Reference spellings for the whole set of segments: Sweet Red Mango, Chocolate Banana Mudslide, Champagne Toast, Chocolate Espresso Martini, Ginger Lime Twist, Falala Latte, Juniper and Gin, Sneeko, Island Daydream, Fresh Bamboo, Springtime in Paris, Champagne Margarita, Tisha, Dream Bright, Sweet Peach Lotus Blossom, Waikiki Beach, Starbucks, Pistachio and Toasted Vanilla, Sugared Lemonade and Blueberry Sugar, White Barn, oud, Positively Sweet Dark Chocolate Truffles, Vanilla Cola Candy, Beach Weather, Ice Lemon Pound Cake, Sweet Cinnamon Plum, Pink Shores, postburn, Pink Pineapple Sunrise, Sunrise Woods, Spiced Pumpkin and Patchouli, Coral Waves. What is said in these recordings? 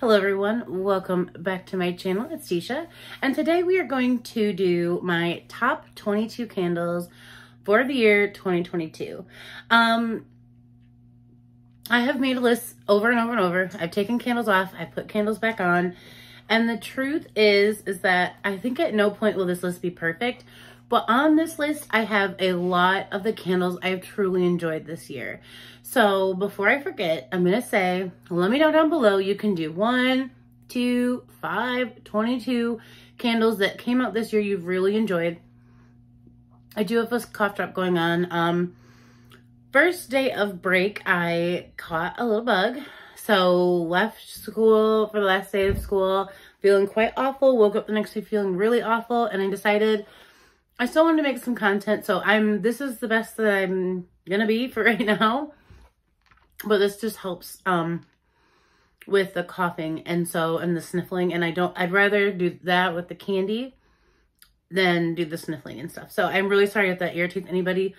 Hello everyone, welcome back to my channel. It's Tisha, and today we are going to do my top 22 candles for the year 2022. I have made a list over and over and over. I've taken candles off, I've put candles back on, and the truth is that I think at no point will this list be perfect, but on this list I have a lot of the candles I've truly enjoyed this year. So before I forget, I'm going to say, let me know down below. You can do 1, 2, 5, 22 candles that came out this year you've really enjoyed. I do have a cough drop going on. First day of break, I caught a little bug. So left school for the last day of school, feeling quite awful. Woke up the next day feeling really awful. And I decided I still wanted to make some content. So this is the best that I'm going to be for right now. But this just helps with the coughing and the sniffling, and I'd rather do that with the candy than do the sniffling and stuff. So I'm really sorry if that irritates anybody.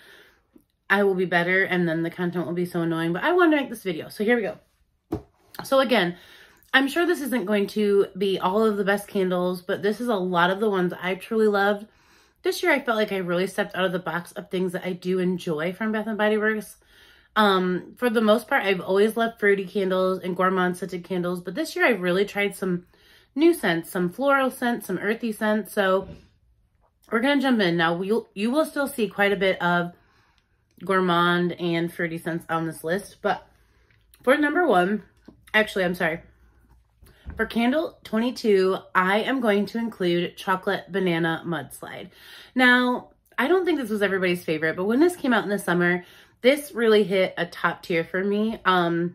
I will be better, and then the content will be so annoying, but I wanted to make this video, so here we go. So again, I'm sure this isn't going to be all of the best candles, but this is a lot of the ones I truly loved. This year I felt like I really stepped out of the box of things that I do enjoy from Bath & Body Works. For the most part, I've always loved fruity candles and gourmand scented candles, but this year I really tried some new scents, some floral scents, some earthy scents. So we're going to jump in. Now you will still see quite a bit of gourmand and fruity scents on this list, but for number one, actually, I'm sorry. For candle 22, I am going to include Chocolate Banana Mudslide. Now, I don't think this was everybody's favorite, but when this came out in the summer, this really hit a top tier for me.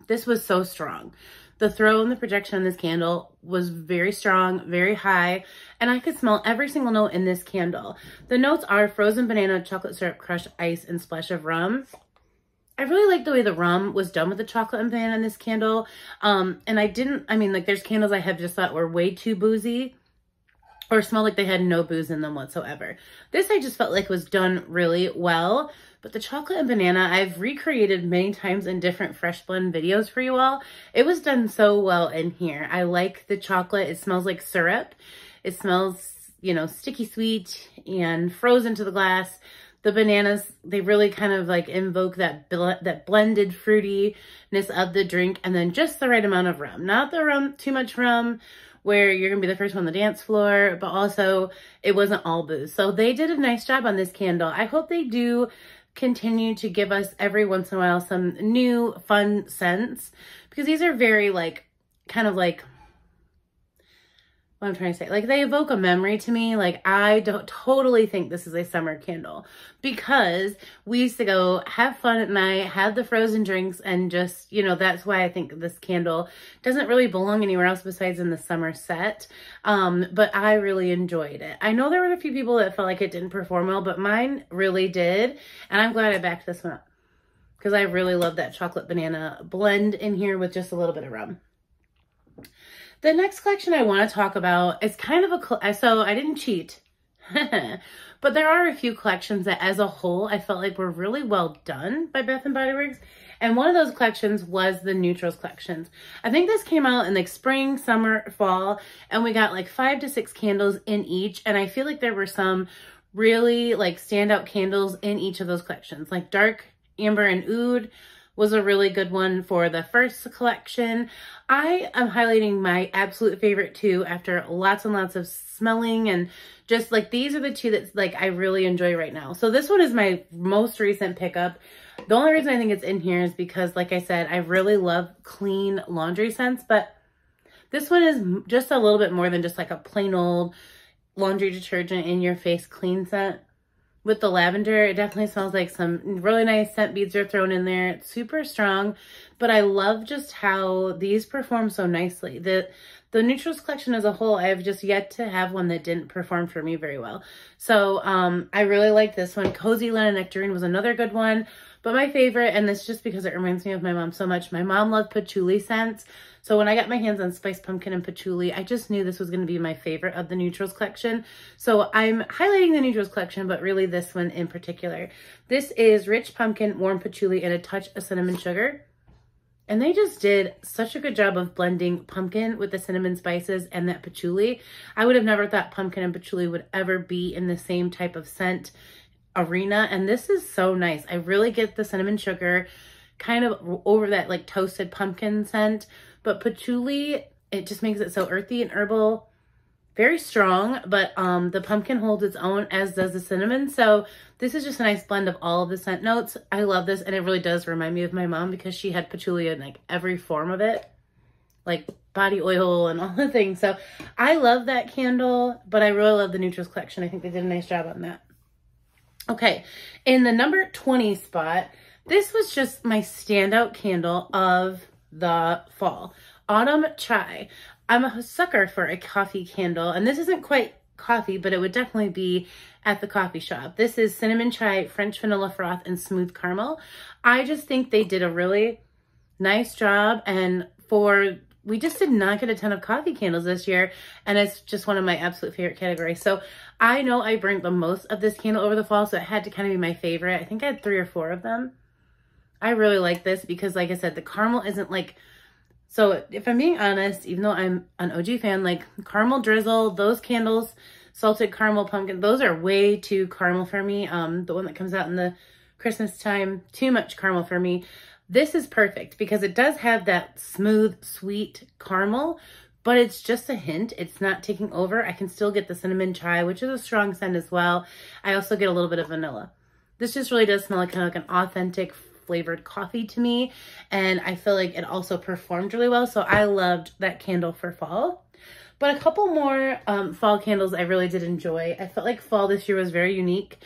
This was so strong. The throw and the projection on this candle was very strong, very high, and I could smell every single note in this candle. The notes are frozen banana, chocolate syrup, crushed ice, and splash of rum. I really like the way the rum was done with the chocolate and banana in this candle. And there's candles I have just thought were way too boozy or smelled like they had no booze in them whatsoever. This I just felt like was done really well. But the chocolate and banana, I've recreated many times in different Fresh Blend videos for you all. It was done so well in here. I like the chocolate. It smells like syrup. It smells, sticky sweet and frozen to the glass. The bananas, they really kind of like invoke that blended fruitiness of the drink, and then just the right amount of rum. Not the rum, too much rum, where you're going to be the first one on the dance floor, but also it wasn't all booze. So they did a nice job on this candle. I hope they do continue to give us every once in a while some new fun scents, because these are very they evoke a memory to me. I don't totally think this is a summer candle, because we used to go have fun at night, have the frozen drinks, and just, that's why I think this candle doesn't really belong anywhere else besides in the summer set. But I really enjoyed it. I know there were a few people that felt like it didn't perform well, but mine really did. And I'm glad I backed this one up, because I really love that chocolate banana blend in here with just a little bit of rum. The next collection I want to talk about is so I didn't cheat, but there are a few collections that as a whole, I felt like were really well done by Bath & Body Works. And one of those collections was the Neutrals collections. I think this came out in spring, summer, fall, and we got 5 to 6 candles in each. And I feel like there were some really standout candles in each of those collections, dark amber and oud was a really good one for the first collection. I am highlighting my absolute favorite two after lots and lots of smelling, and just these are the two that I really enjoy right now. So this one is my most recent pickup. The only reason I think it's in here is because, like I said, I really love clean laundry scents, but this one is just a little bit more than just a plain old laundry detergent in your face clean scent. With the lavender, it definitely smells like some really nice scent beads are thrown in there. It's super strong, but I love just how these perform so nicely. The Neutrals collection as a whole, I have just yet to have one that didn't perform for me very well. So I really like this one. Cozy Linen Nectarine was another good one, but my favorite, and it's just because it reminds me of my mom so much, my mom loved patchouli scents. So when I got my hands on Spiced Pumpkin and Patchouli, I just knew this was going to be my favorite of the Neutrals collection. So I'm highlighting the Neutrals collection, but really this one in particular. This is Rich Pumpkin, Warm Patchouli, and a Touch of Cinnamon Sugar. And they just did such a good job of blending pumpkin with the cinnamon spices and that patchouli. I would have never thought pumpkin and patchouli would ever be in the same type of scent arena. And this is so nice. I really get the cinnamon sugar kind of over that like toasted pumpkin scent. But patchouli, it just makes it so earthy and herbal. Very strong, but the pumpkin holds its own, as does the cinnamon. So this is just a nice blend of all of the scent notes. I love this, and it really does remind me of my mom because she had patchouli in like every form of it, like body oil and all the things. So I love that candle, but I really love the Neutrals collection. I think they did a nice job on that. Okay, in the number 20 spot, this was just my standout candle of the fall, Autumn Chai. I'm a sucker for a coffee candle, and this isn't quite coffee, but it would definitely be at the coffee shop. This is Cinnamon Chai, French Vanilla Froth, and Smooth Caramel. I just think they did a really nice job, and we just did not get a ton of coffee candles this year, and it's just one of my absolute favorite categories. So I know I burned the most of this candle over the fall, so it had to kind of be my favorite. I think I had 3 or 4 of them. I really like this because, like I said, the caramel isn't like... So if I'm being honest, even though I'm an OG fan, like caramel drizzle, those candles, salted caramel pumpkin, those are way too caramel for me. The one that comes out in the Christmas time, too much caramel for me. This is perfect because it does have that smooth, sweet caramel, but it's just a hint. It's not taking over. I can still get the cinnamon chai, which is a strong scent as well. I also get a little bit of vanilla. This just really does smell like kind of like an authentic flavored coffee to me, and I feel like it also performed really well, so I loved that candle for fall. But a couple more fall candles I really did enjoy. I felt like fall this year was very unique,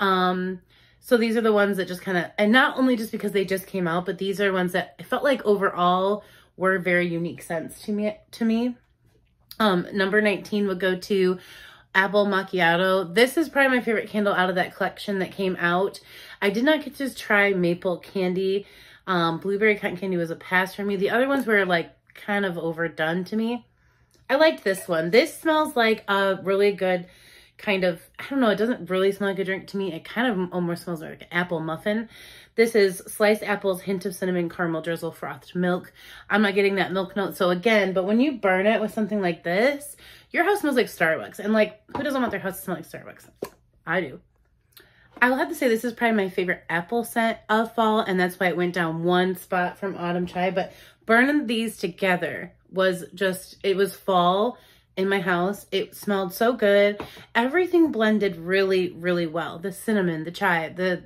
so these are the ones that just kind of, and not only just because they just came out, but these are ones that I felt like overall were very unique scents to me. Number 19 would go to Apple Macchiato. This is probably my favorite candle out of that collection that came out. I did not get to try maple candy. Blueberry cotton candy was a pass for me. The other ones were like kind of overdone to me. I liked this one. This smells like a really good kind of, I don't know, it doesn't really smell like a drink to me. It kind of almost smells like an apple muffin. This is sliced apples, hint of cinnamon, caramel drizzle, frothed milk. I'm not getting that milk note. So again, but when you burn it with something like this, your house smells like Starbucks. And like, who doesn't want their house to smell like Starbucks? I do. I will have to say this is probably my favorite apple scent of fall, and that's why it went down one spot from Autumn Chai. But burning these together was just, it was fall in my house. It smelled so good. Everything blended really, really well. The cinnamon, the chai, the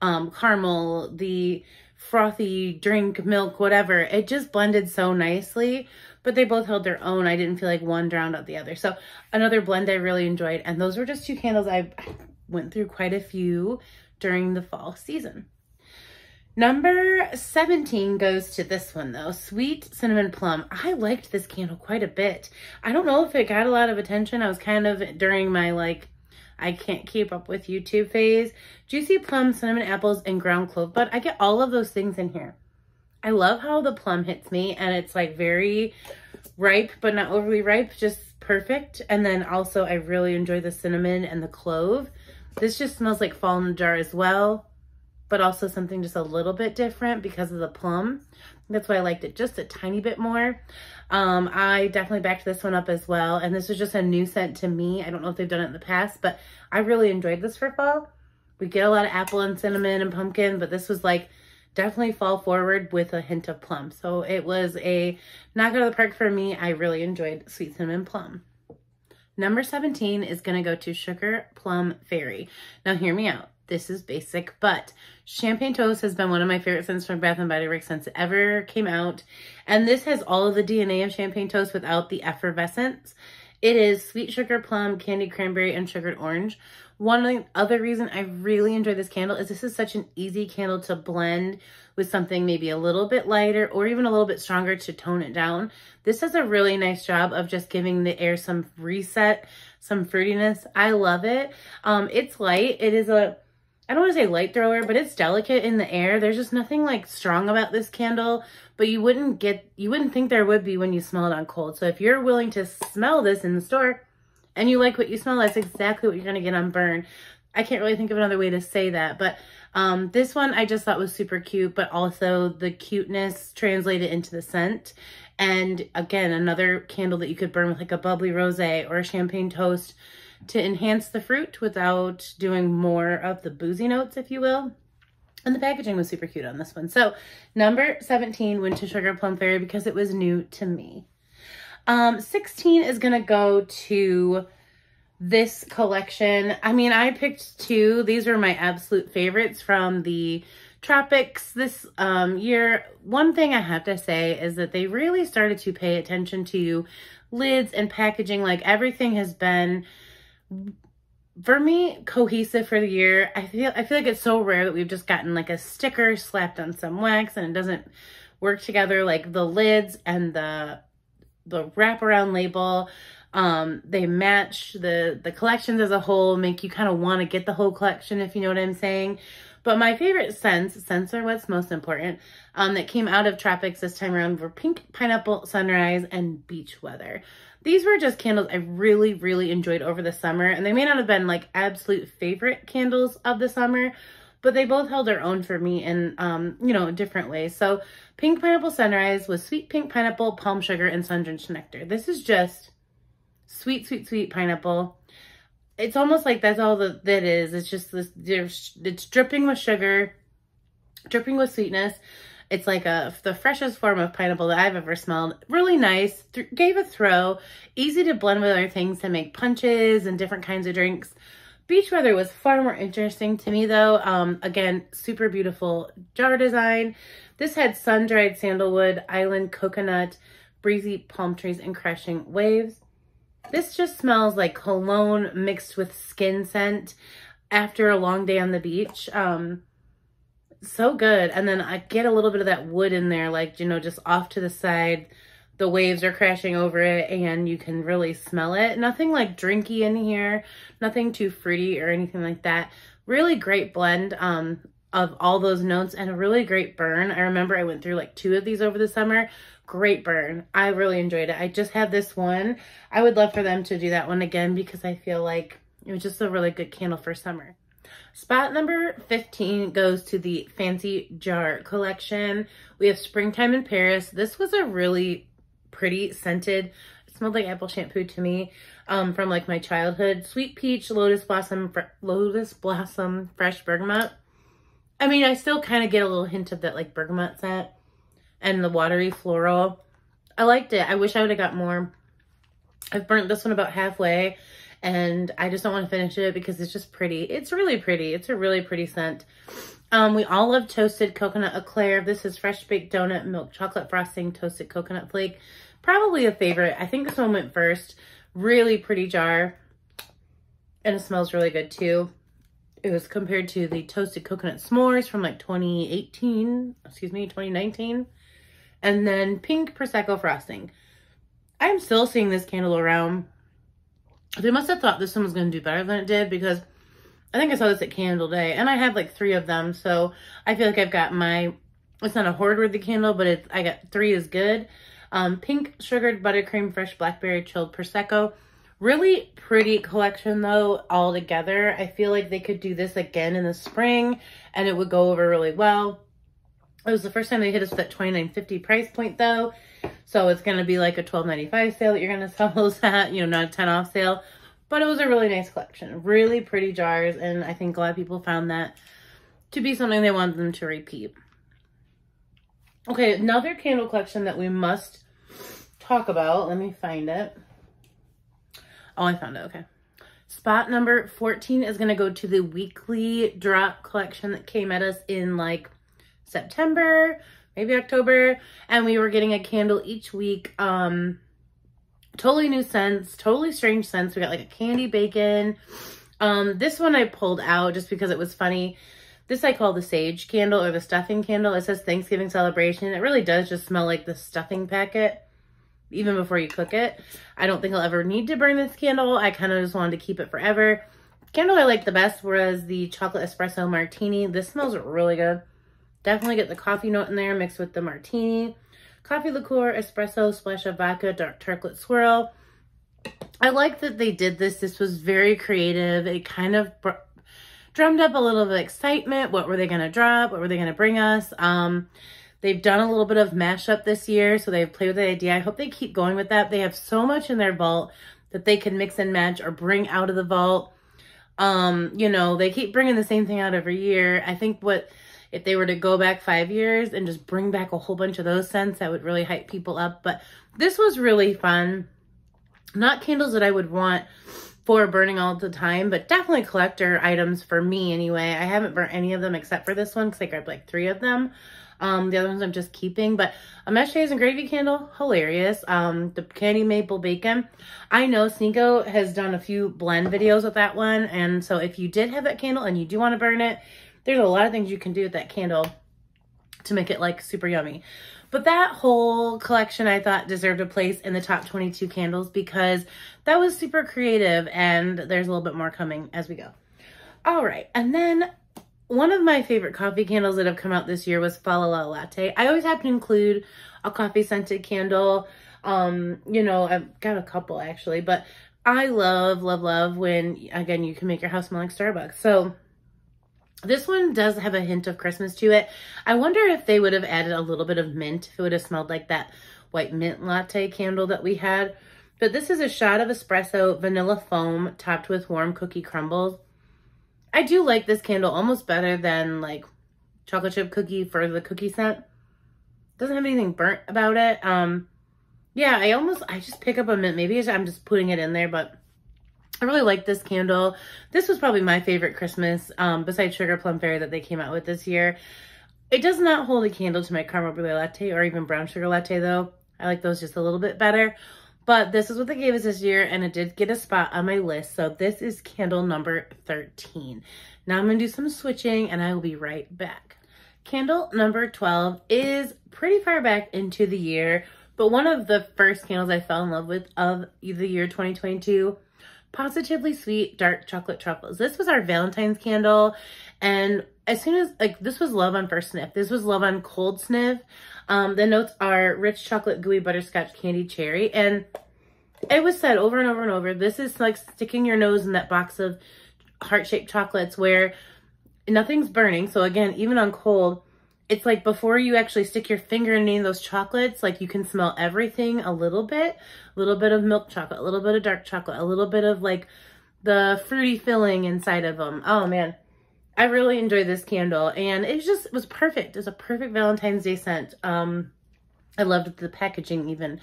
caramel, the frothy drink, milk, whatever. It just blended so nicely, but they both held their own. I didn't feel like one drowned out the other. So another blend I really enjoyed, and those were just two candles. I went through quite a few during the fall season. Number 17 goes to this one though, Sweet Cinnamon Plum. I liked this candle quite a bit. I don't know if it got a lot of attention. I was kind of during my like, I can't keep up with YouTube phase. Juicy plum, cinnamon apples, and ground clove bud. I get all of those things in here. I love how the plum hits me, and it's like very ripe, but not overly ripe, just perfect. And then also I really enjoy the cinnamon and the clove. This just smells like fall in the jar as well, but also something just a little bit different because of the plum. That's why I liked it just a tiny bit more. I definitely backed this one up as well. And this was just a new scent to me. I don't know if they've done it in the past, but I really enjoyed this for fall. We get a lot of apple and cinnamon and pumpkin, but this was like definitely fall forward with a hint of plum. So it was a knock out of the park for me. I really enjoyed Sweet Cinnamon Plum. Number 17 is gonna go to Sugar Plum Fairy. Now hear me out. This is basic, but Champagne Toast has been one of my favorite scents from Bath & Body Works since it ever came out. And this has all of the DNA of Champagne Toast without the effervescence. It is sweet sugar plum, candied cranberry, and sugared orange. One other reason I really enjoy this candle is this is such an easy candle to blend with something maybe a little bit lighter or even a little bit stronger to tone it down. This does a really nice job of just giving the air some reset, some fruitiness. I love it. It's light. It is a, I don't want to say light thrower, but it's delicate in the air. There's just nothing like strong about this candle, but you wouldn't think there would be when you smell it on cold. So if you're willing to smell this in the store and you like what you smell, that's exactly what you're going to get on burn. I can't really think of another way to say that, but This one I just thought was super cute, but also the cuteness translated into the scent. And again, another candle that you could burn with like a bubbly rosé or a champagne toast to enhance the fruit without doing more of the boozy notes, if you will. And the packaging was super cute on this one. So number 17 went to Sugar Plum Fairy because it was new to me. 16 is going to go to this collection. I mean, I picked two. These are my absolute favorites from the Tropics this year. One thing I have to say is that they really started to pay attention to lids and packaging. Like, everything has been, for me, cohesive for the year. I feel like it's so rare that we've just gotten like a sticker slapped on some wax and it doesn't work together. Like the lids and the wraparound label, they match. The collections as a whole make you kind of want to get the whole collection, if you know what I'm saying. But my favorite scents are what's most important, that came out of Tropics this time around were Pink Pineapple Sunrise and Beach Weather. These were just candles I really, really enjoyed over the summer, and they may not have been like absolute favorite candles of the summer, but they both held their own for me in, you know, different ways. So Pink Pineapple Sunrise was sweet pink pineapple, palm sugar, and sun-drenched nectar. This is just sweet, sweet, sweet pineapple. It's almost like that's all that is. It's just this, it's dripping with sugar, dripping with sweetness. It's like the freshest form of pineapple that I've ever smelled. Really nice, gave a throw, easy to blend with other things to make punches and different kinds of drinks. Beach Weather was far more interesting to me though. Again, super beautiful jar design. This had sun-dried sandalwood, island coconut, breezy palm trees, and crashing waves. This just smells like cologne mixed with skin scent after a long day on the beach. So good. And then I get a little bit of that wood in there, like, you know, just off to the side. The waves are crashing over it and you can really smell it. Nothing like drinky in here, nothing too fruity or anything like that. Really great blend of all those notes and a really great burn. I remember I went through like 2 of these over the summer. Great burn. I really enjoyed it. I just had this one. I would love for them to do that one again because I feel like it was just a really good candle for summer. Spot number 15 goes to the Fancy Jar Collection. We have Springtime in Paris. This was a really pretty scented, it smelled like apple shampoo to me, from like my childhood. Sweet Peach, Lotus Blossom, Fresh Bergamot. I mean, I still kind of get a little hint of that like bergamot scent and the watery floral. I liked it. I wish I would have got more. I've burnt this one about halfway and I just don't want to finish it because it's just pretty. It's really pretty. It's a really pretty scent. We all love Toasted Coconut Eclair. This is fresh baked donut, milk chocolate frosting, toasted coconut flake. Probably a favorite. I think this one went first. Really pretty jar. And it smells really good too. It was compared to the Toasted Coconut S'mores from like 2019. And then Pink Prosecco Frosting. I'm still seeing this candle around. They must have thought this one was going to do better than it did because I think I saw this at Candle Day and I have like 3 of them. So I feel like I've got my, it's not a hoard-worthy candle, but it's, I got 3 is good. Pink Sugared Buttercream Fresh Blackberry Chilled Prosecco. Really pretty collection though, all together. I feel like they could do this again in the spring and it would go over really well. It was the first time they hit us with that $29.50 price point though. So it's going to be like a $12.95 sale that you're going to sell those at, you know, not a 10-off sale. But it was a really nice collection. Really pretty jars. And I think a lot of people found that to be something they wanted them to repeat. Okay, another candle collection that we must talk about. Let me find it. Oh, I found it. Okay. Spot number 14 is going to go to the weekly drop collection that came at us in like September, maybe October, and we were getting a candle each week. Totally new scents, totally strange scents. We got like a candy bacon. This one I pulled out just because it was funny. This I call the sage candle or the stuffing candle. It says Thanksgiving Celebration. It really does just smell like the stuffing packet, even before you cook it. I don't think I'll ever need to burn this candle. I kind of just wanted to keep it forever. The candle I liked the best was the Chocolate Espresso Martini. This smells really good. Definitely get the coffee note in there mixed with the martini. Coffee liqueur, espresso, splash of vodka, dark chocolate swirl. I like that they did this. This was very creative. It kind of drummed up a little bit of excitement. What were they going to drop? What were they going to bring us? They've done a little bit of mashup this year, so they've played with the idea. I hope they keep going with that. They have so much in their vault that they can mix and match or bring out of the vault. You know, they keep bringing the same thing out every year. I think what if they were to go back 5 years and just bring back a whole bunch of those scents, that would really hype people up. But this was really fun. Not candles that I would want for burning all the time, but definitely collector items for me anyway. I haven't burnt any of them except for this one because I grabbed like 3 of them. The other ones I'm just keeping, but a mesh cheese and gravy candle, hilarious. The candy maple bacon. I know Sneeko has done a few blend videos with that one, and so if you did have that candle and you do want to burn it, there's a lot of things you can do with that candle to make it like super yummy. But that whole collection I thought deserved a place in the top 22 candles because that was super creative, and there's a little bit more coming as we go. All right, and then one of my favorite coffee candles that have come out this year was Falala Latte. I always have to include a coffee scented candle. You know, I've got a couple actually, but I love, love, love when, again, you can make your house smell like Starbucks. So this one does have a hint of Christmas to it. I wonder if they would have added a little bit of mint, if it would have smelled like that white mint latte candle that we had. But this is a shot of espresso vanilla foam topped with warm cookie crumbles. I do like this candle almost better than like chocolate chip cookie for the cookie scent. Doesn't have anything burnt about it. Yeah, I just pick up a mint. Maybe I'm just putting it in there, but I really like this candle. This was probably my favorite Christmas, besides Sugar Plum Fairy that they came out with this year. It does not hold a candle to my caramel brulee latte or even brown sugar latte though. I like those just a little bit better. But this is what they gave us this year, and it did get a spot on my list. So this is candle number 13. Now I'm going to do some switching, and I will be right back. Candle number 12 is pretty far back into the year, but one of the first candles I fell in love with of the year 2022, Positively Sweet Dark Chocolate Truffles. This was our Valentine's candle, and as soon as, like, this was love on first sniff. This was love on cold sniff. The notes are rich chocolate, gooey butterscotch, candy, cherry. And it was said over and over and over, this is like sticking your nose in that box of heart-shaped chocolates where nothing's burning. So again, even on cold, it's like before you actually stick your finger in any of those chocolates, like you can smell everything a little bit of milk chocolate, a little bit of dark chocolate, a little bit of like the fruity filling inside of them. Oh man. I really enjoyed this candle, and it was perfect. It's a perfect Valentine's Day scent. I loved the packaging even.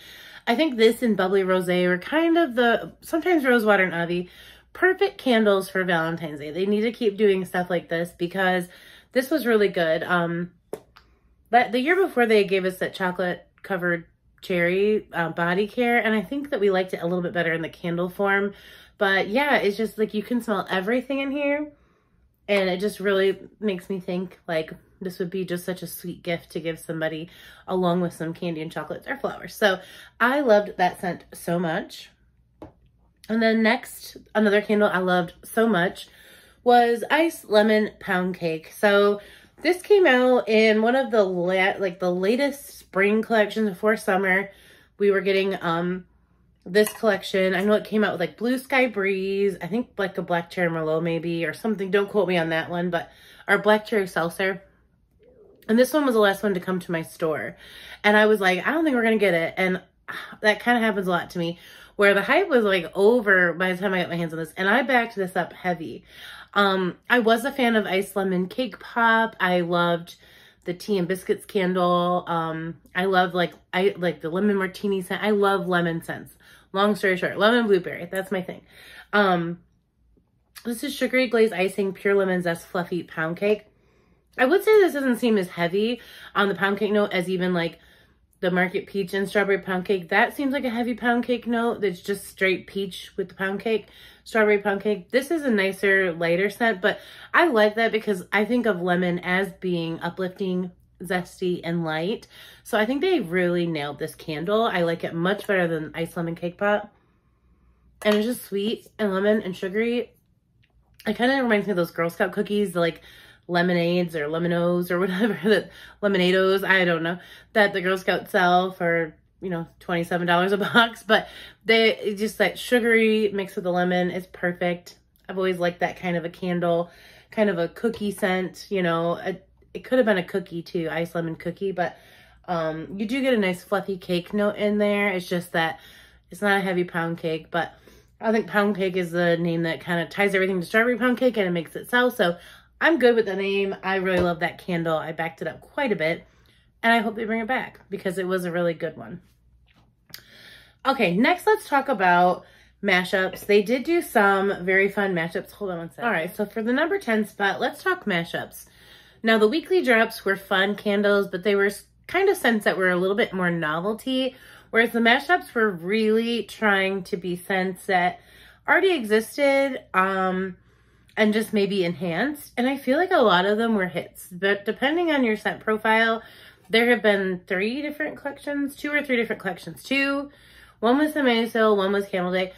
I think this and Bubbly Rosé were kind of the, sometimes Rosewater and Ivy, perfect candles for Valentine's Day. They need to keep doing stuff like this because this was really good. But the year before they gave us that chocolate covered cherry body care, and I think that we liked it a little bit better in the candle form. But yeah, it's just like you can smell everything in here. And it just really makes me think like this would be just such a sweet gift to give somebody along with some candy and chocolates or flowers. So I loved that scent so much. And then next, another candle I loved so much was Ice Lemon Pound Cake. So this came out in one of the latest spring collections before summer. We were getting this collection. I know it came out with like Blue Sky Breeze, I think like a Black Cherry Merlot maybe or something. Don't quote me on that one, but our Black Cherry Seltzer. And this one was the last one to come to my store. And I was like, I don't think we're going to get it. And that kind of happens a lot to me where the hype was like over by the time I got my hands on this. And I backed this up heavy. I was a fan of Ice Lemon Cake Pop. I loved the tea and biscuits candle. I love like the lemon martini scent. I love lemon scents. Long story short, lemon blueberry, that's my thing. This is sugary glazed icing, pure lemon zest, fluffy pound cake. I would say this doesn't seem as heavy on the pound cake note as even like the Market Peach and Strawberry Pound Cake. That seems like a heavy pound cake note that's just straight peach with the pound cake, strawberry pound cake. This is a nicer, lighter scent, but I like that because I think of lemon as being uplifting, zesty, and light. So I think they really nailed this candle. I like it much better than Ice Lemon Cake Pop. And it's just sweet and lemon and sugary. It kind of reminds me of those Girl Scout cookies, like lemonades or lemonos or whatever, that lemonados, I don't know, that the Girl Scouts sell for, you know, $27 a box. But they just that sugary mix with the lemon is perfect. I've always liked that kind of a candle. kind of a cookie scent, you know. It could have been a cookie too, ice lemon cookie, but you do get a nice fluffy cake note in there. It's just that it's not a heavy pound cake, but I think pound cake is the name that kind of ties everything to strawberry pound cake and it makes it sell. So I'm good with the name. I really love that candle. I backed it up quite a bit and I hope they bring it back because it was a really good one. Okay, next let's talk about mashups. They did do some very fun mashups. Hold on one second. All right, so for the number 10 spot, let's talk mashups. Now the weekly drops were fun candles, but they were kind of scents that were a little bit more novelty, whereas the mashups were really trying to be scents that already existed and just maybe enhanced. And I feel like a lot of them were hits, but depending on your scent profile, there have been two or three different collections. One was the Maysil, one was Camel Day,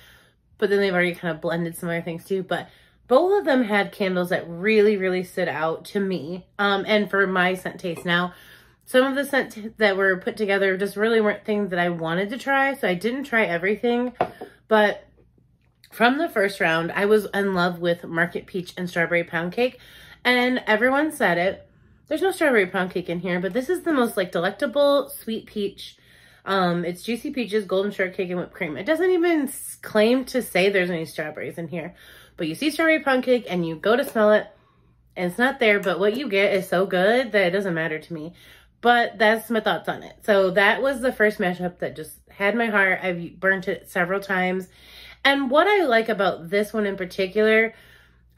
but then they've already kind of blended some other things too. But both of them had candles that really, really stood out to me and for my scent taste. Now, some of the scents that were put together just really weren't things that I wanted to try, so I didn't try everything. But from the first round, I was in love with Market Peach and Strawberry Pound Cake, and everyone said it. There's no strawberry pound cake in here, but this is the most like delectable sweet peach. It's juicy peaches, golden shortcake, and whipped cream. It doesn't even claim to say there's any strawberries in here, but you see strawberry pound cake and you go to smell it and it's not there, but what you get is so good that it doesn't matter to me. But that's my thoughts on it. So that was the first mashup that just had my heart. I've burnt it several times. And what I like about this one in particular,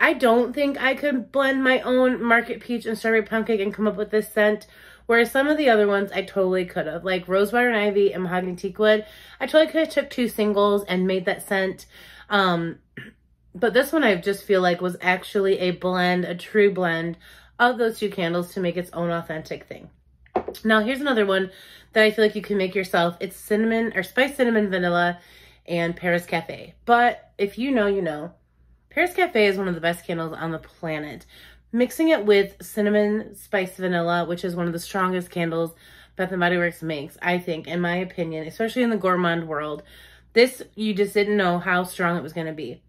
I don't think I could blend my own Market Peach and Strawberry Pound Cake and come up with this scent, whereas some of the other ones I totally could have. Like Rosewater and Ivy and Mahogany Teakwood, I totally could have took two singles and made that scent. But this one I just feel like was actually a blend, a true blend of those two candles to make its own authentic thing. Now here's another one that I feel like you can make yourself. It's cinnamon or spiced cinnamon vanilla and Paris Cafe. But if you know, you know. Paris Cafe is one of the best candles on the planet. Mixing it with cinnamon spiced vanilla, which is one of the strongest candles Bath & Body Works makes, I think, in my opinion, especially in the gourmand world. This, you just didn't know how strong it was going to be.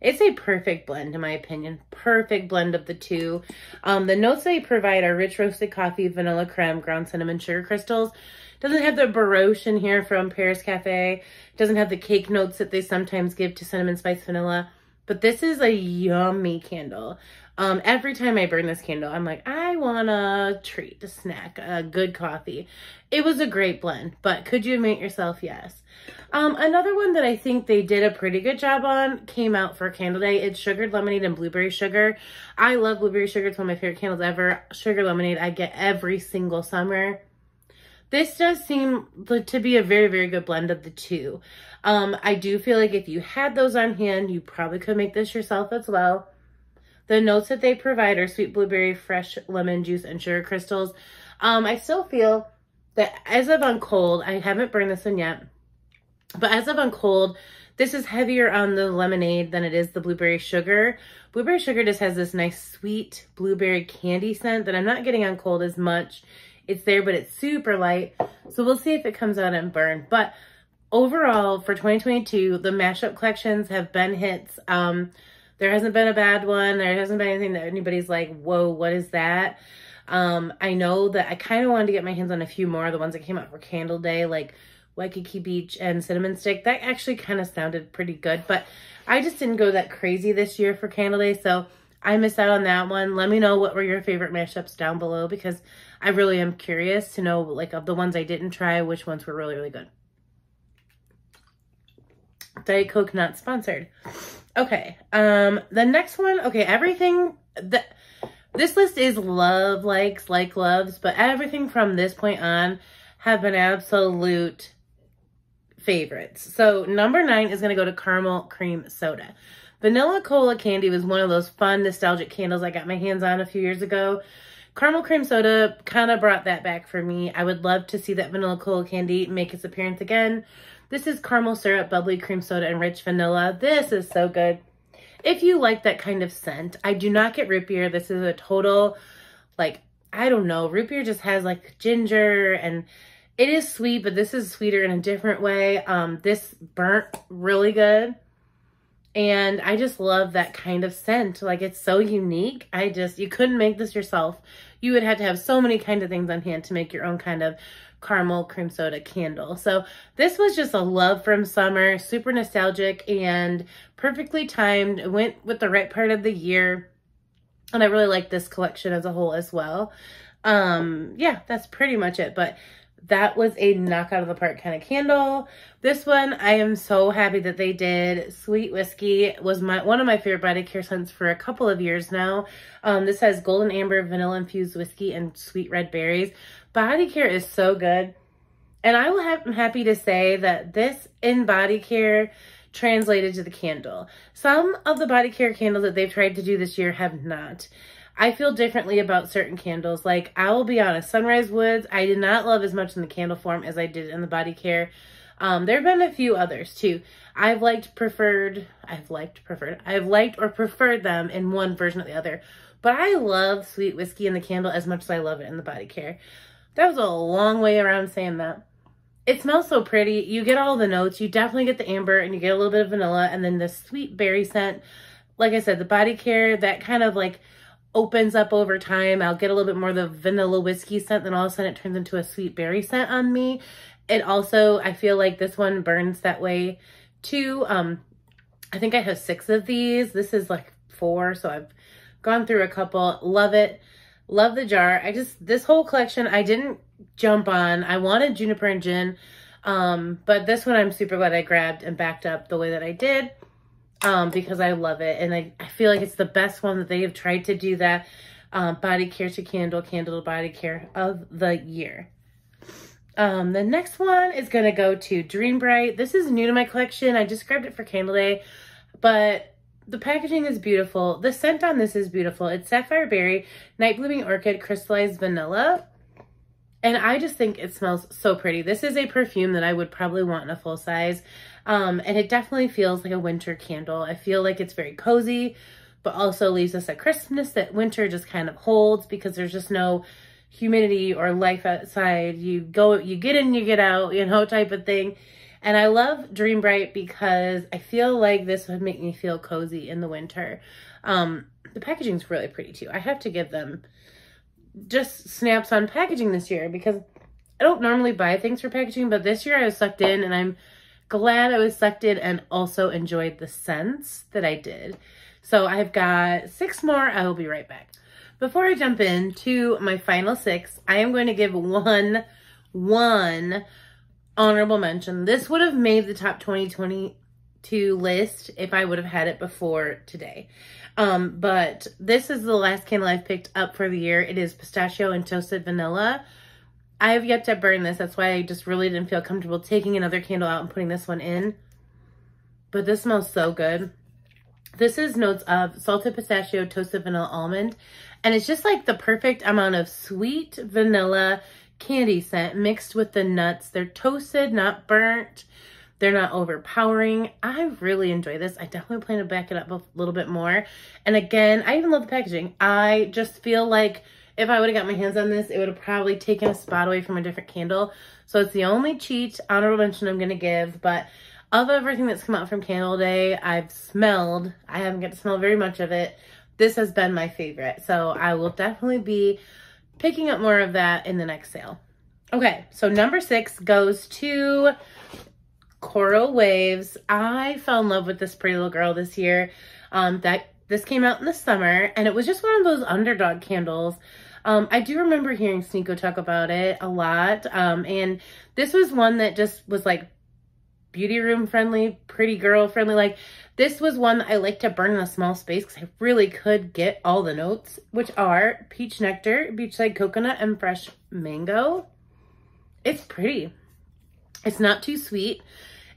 It's a perfect blend, in my opinion. Perfect blend of the two. The notes they provide are rich roasted coffee, vanilla creme, ground cinnamon, sugar crystals. Doesn't have the baroche in here from Paris Cafe. Doesn't have the cake notes that they sometimes give to cinnamon spiced vanilla. But this is a yummy candle. Every time I burn this candle, I'm like, I want a treat, a snack, a good coffee. It was a great blend, but could you make yourself? Yes. Another one that I think they did a pretty good job on came out for Candle Day. It's Sugared Lemonade and Blueberry Sugar. I love Blueberry Sugar. It's one of my favorite candles ever. Sugar Lemonade I get every single summer. This does seem to be a very, very good blend of the two. I do feel like if you had those on hand, you probably could make this yourself as well. The notes that they provide are sweet blueberry, fresh lemon juice, and sugar crystals. I still feel that as of on cold, I haven't burned this one yet, but as of on cold, this is heavier on the lemonade than it is the blueberry sugar. Blueberry sugar just has this nice sweet blueberry candy scent that I'm not getting on cold as much. It's there, but it's super light. So we'll see if it comes out and burn. But overall, for 2022, the mashup collections have been hits. There hasn't been a bad one. There hasn't been anything that anybody's like, whoa, what is that? I know that I kind of wanted to get my hands on a few more of the ones that came out for Candle Day, like Waikiki Beach and Cinnamon Stick. That actually kind of sounded pretty good, but I just didn't go that crazy this year for Candle Day, so I missed out on that one. Let me know what were your favorite mashups down below, because I really am curious to know, like, of the ones I didn't try, which ones were really, really good. Diet Coke not sponsored. Okay, the next one, okay, everything, this list is love likes, like loves, but everything from this point on have been absolute favorites. So number 9 is going to go to Caramel Cream Soda. Vanilla Cola Candy was one of those fun, nostalgic candles I got my hands on a few years ago. Caramel Cream Soda kind of brought that back for me. I would love to see that Vanilla Cola Candy make its appearance again. This is caramel syrup, bubbly cream soda, and rich vanilla. This is so good. If you like that kind of scent, I do not get root beer. This is a total, like, I don't know. Root beer just has, like, ginger, and it is sweet, but this is sweeter in a different way. This burnt really good. And I just love that kind of scent. Like, it's so unique. You couldn't make this yourself. You would have to have so many kinds of things on hand to make your own kind of caramel cream soda candle. So this was just a love from summer, super nostalgic and perfectly timed. It went with the right part of the year. And I really like this collection as a whole as well. Yeah, that's pretty much it. But that was a knock out of the park kind of candle. This one, I am so happy that they did. Sweet Whiskey was one of my favorite body care scents for a couple of years now. This has golden amber, vanilla infused whiskey, and sweet red berries. Body care is so good. And I'm happy to say that this in body care translated to the candle. Some of the body care candles that they've tried to do this year have not. I feel differently about certain candles. Like, I will be honest, Sunrise Woods, I did not love as much in the candle form as I did in the body care. There have been a few others too. I've liked or preferred them in one version or the other. But I love Sweet Whiskey in the candle as much as I love it in the body care. That was a long way around saying that. It smells so pretty. You get all the notes. You definitely get the amber and you get a little bit of vanilla and then the sweet berry scent. Like I said, the body care, that kind of like opens up over time. I'll get a little bit more of the vanilla whiskey scent, then all of a sudden it turns into a sweet berry scent on me. It also, I feel like this one burns that way too. I think I have 6 of these. This is like 4, so I've gone through a couple. Love it. Love the jar. This whole collection, I didn't jump on. I wanted Juniper and Gin, but this one I'm super glad I grabbed and backed up the way that I did. Because I love it. And I feel like it's the best one that they have tried to do that body care to candle, candle to body care of the year. The next one is going to go to Dream Bright. This is new to my collection. I just grabbed it for Candle Day, but the packaging is beautiful. The scent on this is beautiful. It's Sapphire Berry, Night Blooming Orchid, Crystallized Vanilla. And I just think it smells so pretty. This is a perfume that I would probably want in a full size. And it definitely feels like a winter candle. I feel like it's very cozy, but also leaves us a crispness that winter just kind of holds because there's just no humidity or life outside. You go, you get in, you get out, you know, type of thing. And I love Dream Bright because I feel like this would make me feel cozy in the winter. The packaging's really pretty too. I have to give them just snaps on packaging this year because I don't normally buy things for packaging, but this year I was sucked in and I'm glad I was sucked in and also enjoyed the scents that I did. So I've got 6 more. I will be right back. Before I jump into my final 6, I am going to give one honorable mention. This would have made the top 2022 list if I would have had it before today. But this is the last candle I've picked up for the year. It is Pistachio and Toasted Vanilla. I have yet to burn this. That's why I just really didn't feel comfortable taking another candle out and putting this one in. But this smells so good. This is notes of salted pistachio, toasted vanilla, almond. And it's just like the perfect amount of sweet vanilla candy scent mixed with the nuts. They're toasted, not burnt. They're not overpowering. I really enjoy this. I definitely plan to back it up a little bit more. And again, I even love the packaging. I just feel like if I would have got my hands on this, it would have probably taken a spot away from a different candle. So it's the only cheat honorable mention I'm going to give. But of everything that's come out from Candle Day, I've smelled. I haven't got to smell very much of it. This has been my favorite. So I will definitely be picking up more of that in the next sale. Okay, so number 6 goes to Coral Waves. I fell in love with this pretty little girl this year. This came out in the summer and it was just one of those underdog candles. I do remember hearing Sneeko talk about it a lot. And this was one that just was like beauty room friendly, pretty girl friendly. Like, this was one that I like to burn in a small space because I really could get all the notes, which are peach nectar, beachside coconut, and fresh mango. It's pretty. It's not too sweet.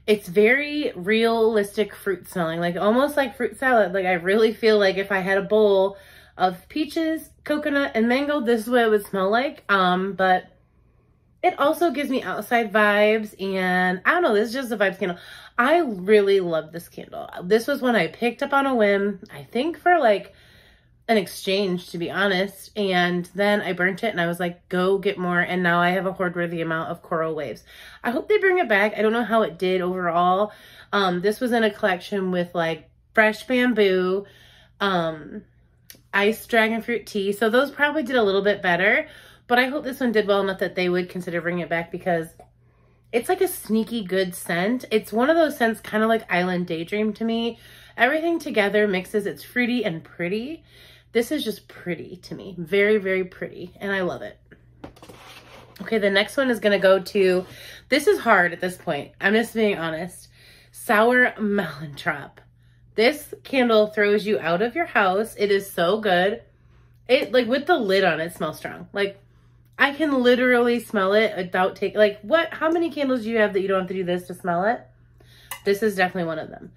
It's very realistic fruit smelling, like almost like fruit salad. Like, I really feel like if I had a bowl of peaches, coconut, and mango, this is what it would smell like. But it also gives me outside vibes, and I don't know, this is just a vibes candle. I really love this candle. This was one I picked up on a whim, I think for like an exchange, to be honest, and then I burnt it and I was like, go get more, and now I have a hoard-worthy amount of Coral Waves. I hope they bring it back. I don't know how it did overall. This was in a collection with like fresh bamboo, iced dragon fruit tea. So those probably did a little bit better, but I hope this one did well enough that they would consider bringing it back because it's like a sneaky good scent. It's one of those scents kind of like Island Daydream to me. Everything together mixes. It's fruity and pretty. This is just pretty to me. Very, very pretty. And I love it. Okay, the next one is going to go to, this is hard at this point. I'm just being honest. Sour Melon Drop. This candle throws you out of your house. It is so good. It, like, with the lid on, it smells strong. Like, I can literally smell it without taking, like, what, how many candles do you have that you don't have to do this to smell it? This is definitely one of them.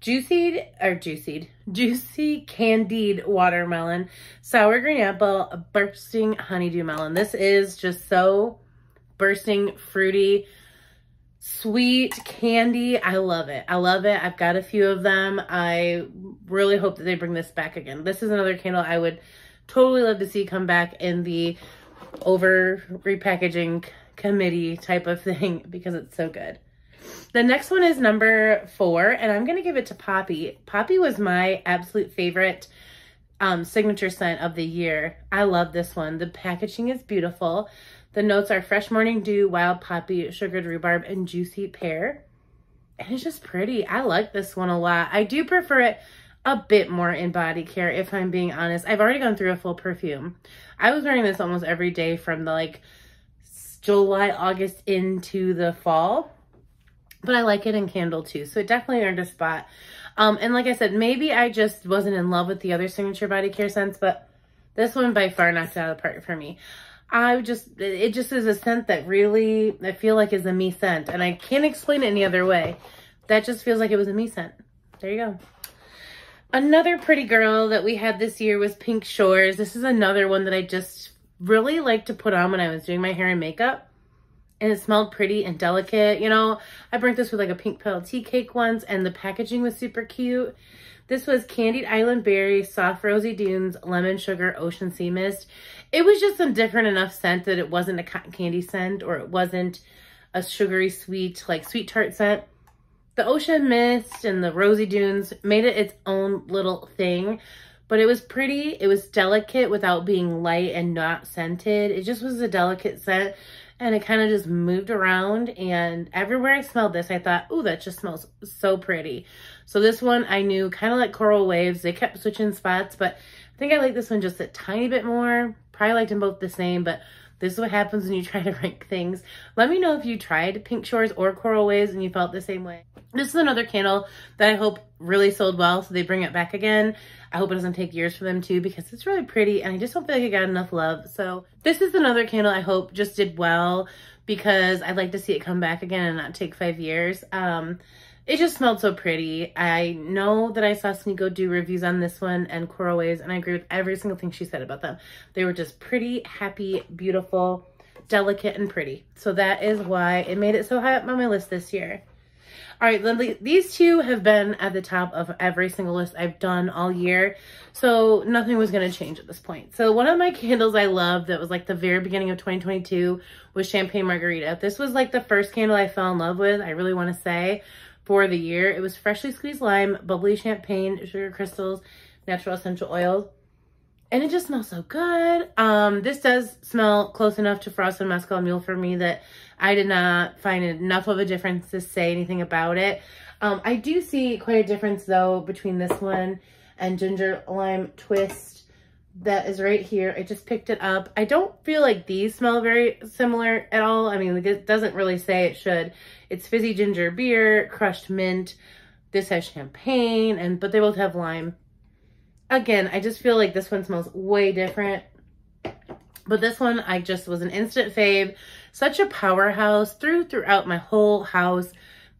Juicy Candied Watermelon, Sour Green Apple, Bursting Honeydew Melon. This is just so bursting, fruity, sweet candy. I love it. I love it. I've got a few of them. I really hope that they bring this back again. This is another candle I would totally love to see come back in the over repackaging committee type of thing because it's so good. The next one is number 4, and I'm going to give it to Poppy. Poppy was my absolute favorite signature scent of the year. I love this one. The packaging is beautiful. The notes are fresh morning dew, wild poppy, sugared rhubarb, and juicy pear. And it's just pretty. I like this one a lot. I do prefer it a bit more in body care, if I'm being honest. I've already gone through a full perfume. I was wearing this almost every day from the like July, August into the fall. But I like it in candle too. So it definitely earned a spot. And like I said, maybe I just wasn't in love with the other signature body care scents, but this one by far knocked it out of the park for me. It just is a scent that really, I feel like is a me scent. And I can't explain it any other way. That just feels like it was a me scent. There you go. Another pretty girl that we had this year was Pink Shores. This is another one that I just really like to put on when I was doing my hair and makeup. And it smelled pretty and delicate. You know, I burnt this with like a pink petal tea cake once, and the packaging was super cute. This was candied island berry, soft rosy dunes, lemon sugar, ocean sea mist. It was just a different enough scent that it wasn't a cotton candy scent, or it wasn't a sugary sweet, like sweet tart scent. The ocean mist and the rosy dunes made it its own little thing, but it was pretty. It was delicate without being light and not scented. It just was a delicate scent. And it kind of just moved around, and everywhere I smelled this, I thought, ooh, that just smells so pretty. So this one I knew, kind of like Coral Waves, they kept switching spots, but I think I like this one just a tiny bit more. Probably liked them both the same, but this is what happens when you try to rank things. Let me know if you tried Pink Shores or Coral Waves and you felt the same way. This is another candle that I hope really sold well, so they bring it back again. I hope it doesn't take years for them too, because it's really pretty and I just don't feel like it got enough love. So this is another candle I hope just did well, because I'd like to see it come back again and not take 5 years. It just smelled so pretty. I know that I saw Sneeko do reviews on this one and Coral Waves, and I agree with every single thing she said about them. They were just pretty, happy, beautiful, delicate, and pretty. So that is why it made it so high up on my list this year. All right, Lindley, these two have been at the top of every single list I've done all year, so nothing was going to change at this point. So one of my candles I loved that was like the very beginning of 2022 was Champagne Margarita. This was like the first candle I fell in love with, I really want to say, for the year. It was freshly squeezed lime, bubbly champagne, sugar crystals, natural essential oils, and it just smells so good. This does smell close enough to Frost and Moscow Mule for me that I did not find enough of a difference to say anything about it. I do see quite a difference though between this one and Ginger Lime Twist that is right here. I just picked it up. I don't feel like these smell very similar at all. I mean, it doesn't really say it should. It's fizzy ginger beer, crushed mint. This has champagne, but they both have lime. Again, I just feel like this one smells way different. But this one, I just was an instant fave. Such a powerhouse throughout my whole house.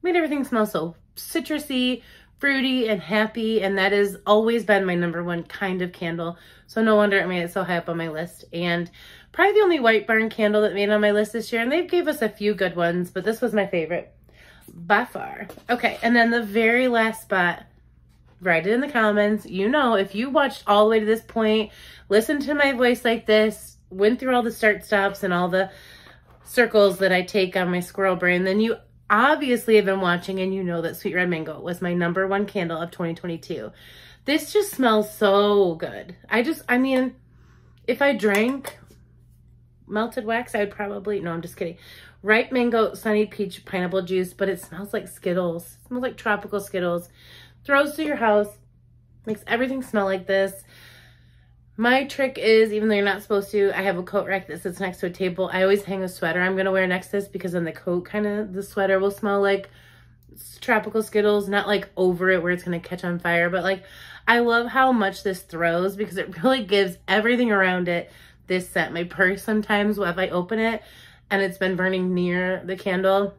Made everything smell so citrusy, fruity, and happy, and that has always been my number one kind of candle. So no wonder it made it so high up on my list. And probably the only White Barn candle that made it on my list this year, and they gave us a few good ones, but this was my favorite by far. Okay, and then the very last spot, write it in the comments. You know, if you watched all the way to this point, listened to my voice like this, went through all the start stops and all the circles that I take on my squirrel brain, then you obviously have been watching, and you know that Sweet Red Mango was my #1 candle of 2022. This just smells so good. I mean, if I drank melted wax, I would probably, no, I'm just kidding. Ripe mango, sunny peach, pineapple juice, but it smells like Skittles. It smells like tropical Skittles. Throws through your house, makes everything smell like this. My trick is, even though you're not supposed to, I have a coat rack that sits next to a table. I always hang a sweater I'm going to wear next to this, because then the coat kind of, the sweater will smell like tropical Skittles, not like over it where it's going to catch on fire. But like, I love how much this throws, because it really gives everything around it this scent. My purse sometimes, if I open it and it's been burning near the candle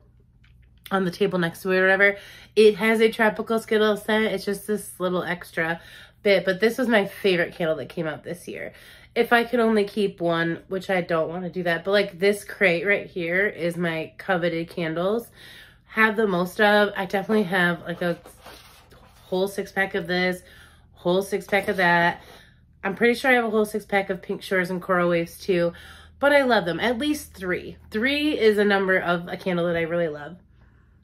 on the table next to it or whatever, it has a tropical Skittle scent. It's just this little extra bit, but this was my favorite candle that came out this year. If I could only keep one, which I don't want to do that, but like this crate right here is my coveted candles. Have the most of. I definitely have like a whole 6-pack of this, whole 6-pack of that. I'm pretty sure I have a whole 6-pack of Pink Shores and Coral Waves too, but I love them. At least three. Three is a number of a candle that I really love,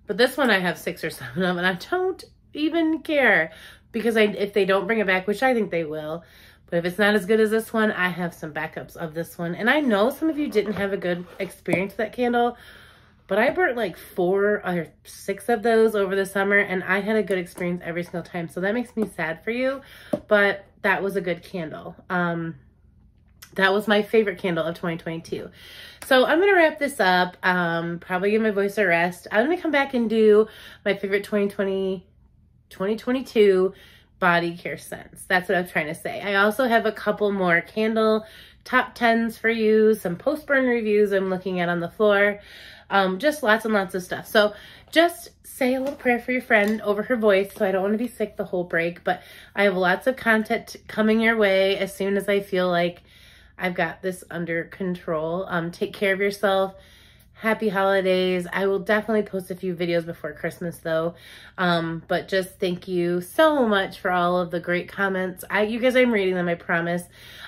but this one I have 6 or 7 of, and I don't even care. Because if they don't bring it back, which I think they will, but if it's not as good as this one, I have some backups of this one. And I know some of you didn't have a good experience with that candle, but I burnt like 4 or 6 of those over the summer, and I had a good experience every single time. So that makes me sad for you, but that was a good candle. That was my favorite candle of 2022. So I'm going to wrap this up, probably give my voice a rest. I'm going to come back and do my favorite 2022 body care scents. That's what I'm trying to say. I also have a couple more candle top 10s for you, some post-burn reviews I'm looking at on the floor, just lots and lots of stuff. So just say a little prayer for your friend over her voice, so I don't want to be sick the whole break, but I have lots of content coming your way as soon as I feel like I've got this under control. Take care of yourself. Happy holidays. I will definitely post a few videos before Christmas though. But just thank you so much for all of the great comments. You guys, I'm reading them, I promise.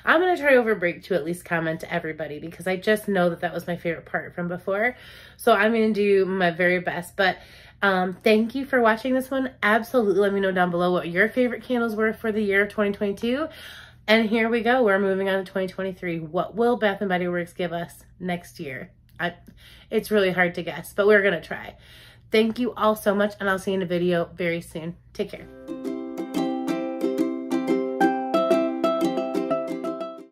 I'm going to try over break to at least comment to everybody, because I just know that that was my favorite part from before. So I'm going to do my very best, but thank you for watching this one. Absolutely. Let me know down below what your favorite candles were for the year of 2022. And here we go. We're moving on to 2023. What will Bath & Body Works give us next year? It's really hard to guess, but we're going to try. Thank you all so much, and I'll see you in a video very soon. Take care.